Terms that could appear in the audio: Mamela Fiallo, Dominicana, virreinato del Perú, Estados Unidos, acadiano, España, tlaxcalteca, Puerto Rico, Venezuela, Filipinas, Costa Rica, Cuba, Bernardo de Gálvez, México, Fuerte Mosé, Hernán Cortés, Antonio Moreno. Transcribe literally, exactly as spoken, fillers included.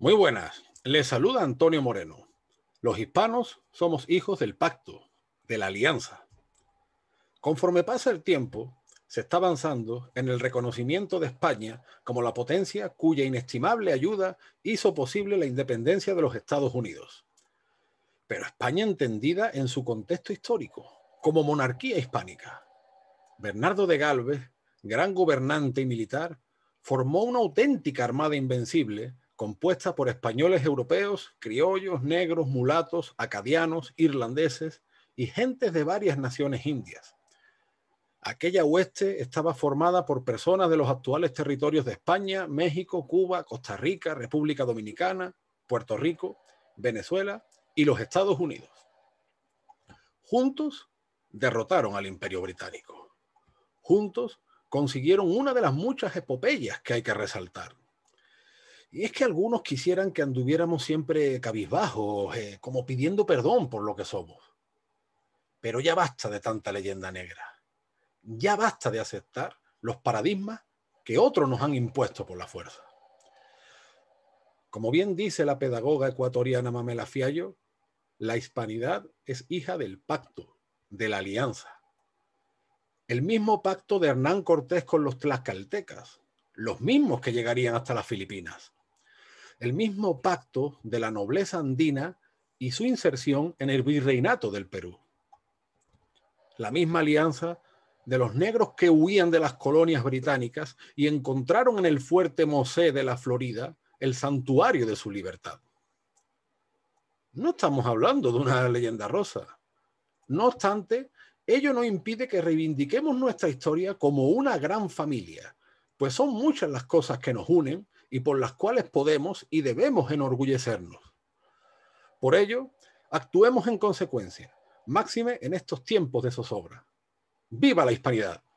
Muy buenas, les saluda Antonio Moreno. Los hispanos somos hijos del pacto, de la alianza. Conforme pasa el tiempo, se está avanzando en el reconocimiento de España como la potencia cuya inestimable ayuda hizo posible la independencia de los Estados Unidos. Pero España entendida en su contexto histórico, como monarquía hispánica. Bernardo de Gálvez, gran gobernante y militar, formó una auténtica armada invencible compuesta por españoles europeos, criollos, negros, mulatos, acadianos, irlandeses y gentes de varias naciones indias. Aquella hueste estaba formada por personas de los actuales territorios de España, México, Cuba, Costa Rica, República Dominicana, Puerto Rico, Venezuela y los Estados Unidos. Juntos derrotaron al Imperio Británico. Juntos consiguieron una de las muchas epopeyas que hay que resaltar. Y es que algunos quisieran que anduviéramos siempre cabizbajos, eh, como pidiendo perdón por lo que somos. Pero ya basta de tanta leyenda negra. Ya basta de aceptar los paradigmas que otros nos han impuesto por la fuerza. Como bien dice la pedagoga ecuatoriana Mamela Fiallo, la hispanidad es hija del pacto, de la alianza. El mismo pacto de Hernán Cortés con los tlaxcaltecas, los mismos que llegarían hasta las Filipinas. El mismo pacto de la nobleza andina y su inserción en el virreinato del Perú. La misma alianza de los negros que huían de las colonias británicas y encontraron en el Fuerte Mosé de la Florida el santuario de su libertad. No estamos hablando de una leyenda rosa. No obstante, ello no impide que reivindiquemos nuestra historia como una gran familia, pues son muchas las cosas que nos unen y por las cuales podemos y debemos enorgullecernos. Por ello, actuemos en consecuencia, máxime en estos tiempos de zozobra. ¡Viva la hispanidad!